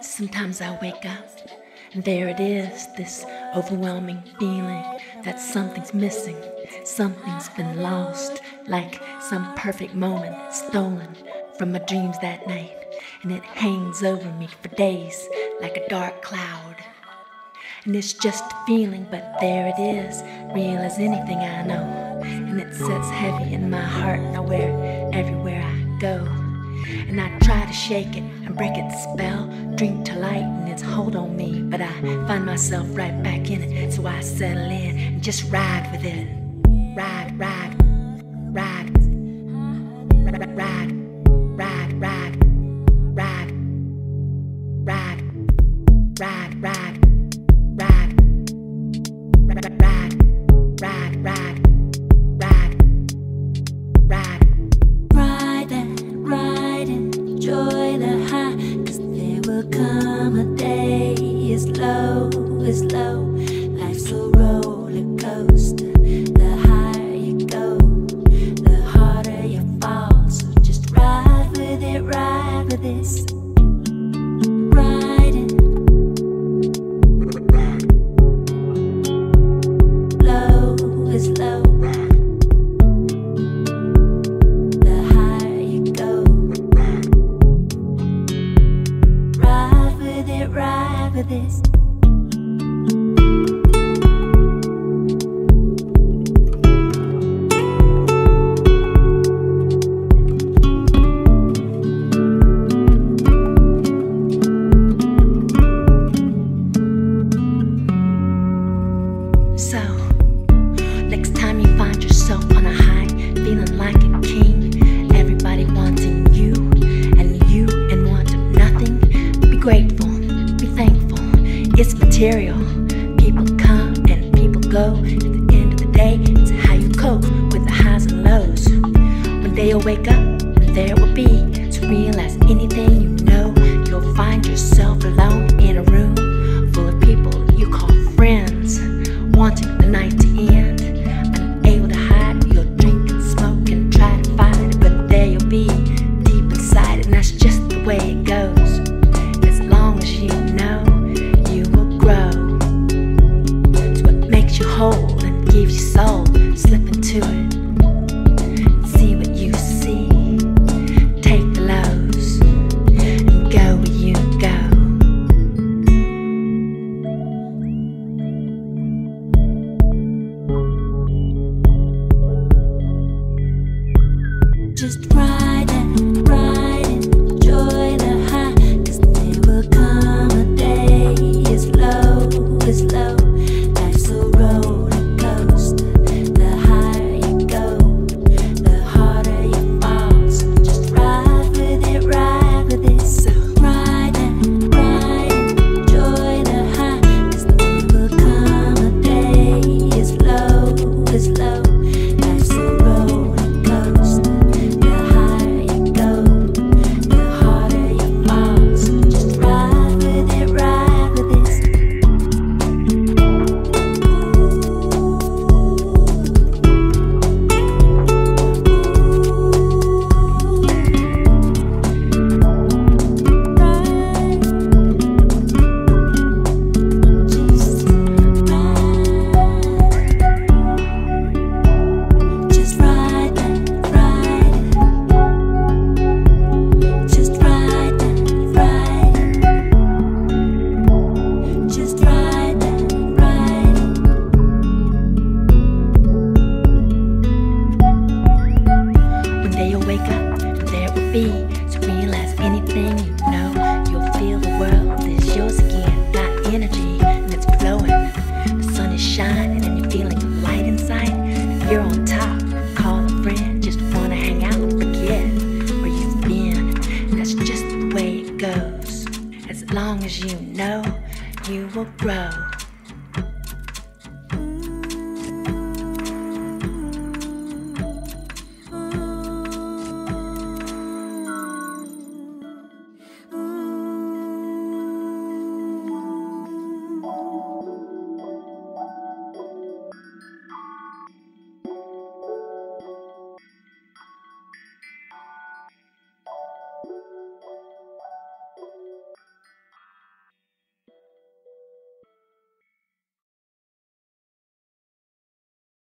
Sometimes I wake up, and there it is, this overwhelming feeling that something's missing, something's been lost, like some perfect moment stolen from my dreams that night, and it hangs over me for days like a dark cloud. And it's just a feeling, but there it is, real as anything I know, and it sits heavy in my heart and I wear it everywhere I go. And I try to shake it and break its spell, drink to light and its hold on me, but I find myself right back in it. So I settle in and just ride with it. Ride, ride, ride, ride, ride, ride, ride, ride, ride, ride, ride, ride, ride, ride, ride, ride, ride, ride. Enjoy the high, 'cause there will come a day as low as low. Life's a roller coaster. The higher you go, the harder you fall. So just ride with it, ride with this. Riding low is low. Ride with this. So, next time you find yourself on a high, feeling like a king, everybody wanting you, and you and wanting nothing, be grateful. Thankful, it's material. People come and people go. At the end of the day, it's how you cope with the highs and lows. One day you'll wake up and there will be to realize anything you know. You'll find yourself alone in a room full of people you call friends, wanting the night to end, unable to hide. You'll drink and smoke and try to fight it, but there you'll be deep inside it, and that's just the way it goes. Hold and give your soul, slip into it, see what you see, take the lows, and go where you go. Just ride and ride, enjoy the high, 'cause there will come a day as low as low. To realize anything you know, you'll feel the world is yours again. Got energy and it's flowing. The sun is shining and you're feeling light inside. If you're on top, call a friend. Just wanna hang out and forget where you've been. And that's just the way it goes. As long as you know, you will grow.